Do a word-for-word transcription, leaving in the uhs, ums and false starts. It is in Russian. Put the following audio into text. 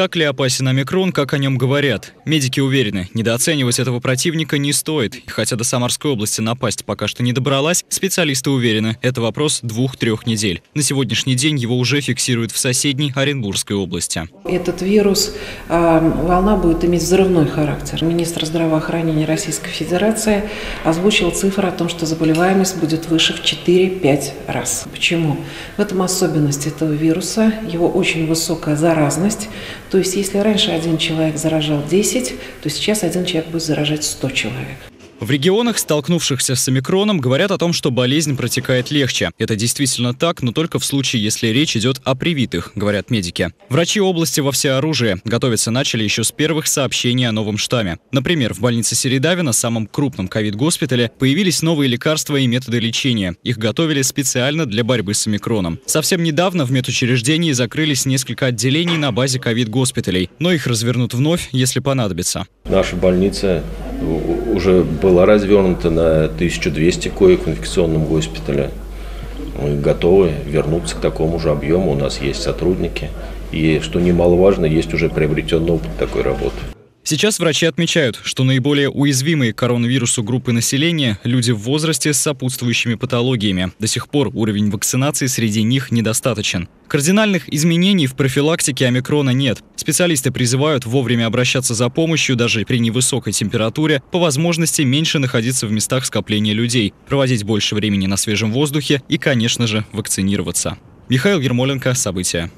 Так ли опасен омикрон, как о нем говорят? Медики уверены, недооценивать этого противника не стоит. И хотя до Самарской области напасть пока что не добралась, специалисты уверены, это вопрос двух-трех недель. На сегодняшний день его уже фиксируют в соседней Оренбургской области. Этот вирус, волна будет иметь взрывной характер. Министр здравоохранения Российской Федерации озвучил цифры о том, что заболеваемость будет выше в четыре-пять раз. Почему? В этом особенность этого вируса, его очень высокая заразность. То есть, если раньше один человек заражал десять, то сейчас один человек будет заражать сто человек. В регионах, столкнувшихся с омикроном, говорят о том, что болезнь протекает легче. Это действительно так, но только в случае, если речь идет о привитых, говорят медики. Врачи области во всеоружие. Готовиться начали еще с первых сообщений о новом штамме. Например, в больнице Середавина, самом крупном ковид-госпитале, появились новые лекарства и методы лечения. Их готовили специально для борьбы с омикроном. Совсем недавно в медучреждении закрылись несколько отделений на базе ковид-госпиталей, но их развернут вновь, если понадобится. Наша больница уже была развернута на тысячу двести коек в инфекционном госпитале. Мы готовы вернуться к такому же объему. У нас есть сотрудники. И, что немаловажно, есть уже приобретенный опыт такой работы. Сейчас врачи отмечают, что наиболее уязвимые к коронавирусу группы населения – люди в возрасте с сопутствующими патологиями. До сих пор уровень вакцинации среди них недостаточен. Кардинальных изменений в профилактике омикрона нет. Специалисты призывают вовремя обращаться за помощью даже при невысокой температуре, по возможности меньше находиться в местах скопления людей, проводить больше времени на свежем воздухе и, конечно же, вакцинироваться. Михаил Ермоленко, события.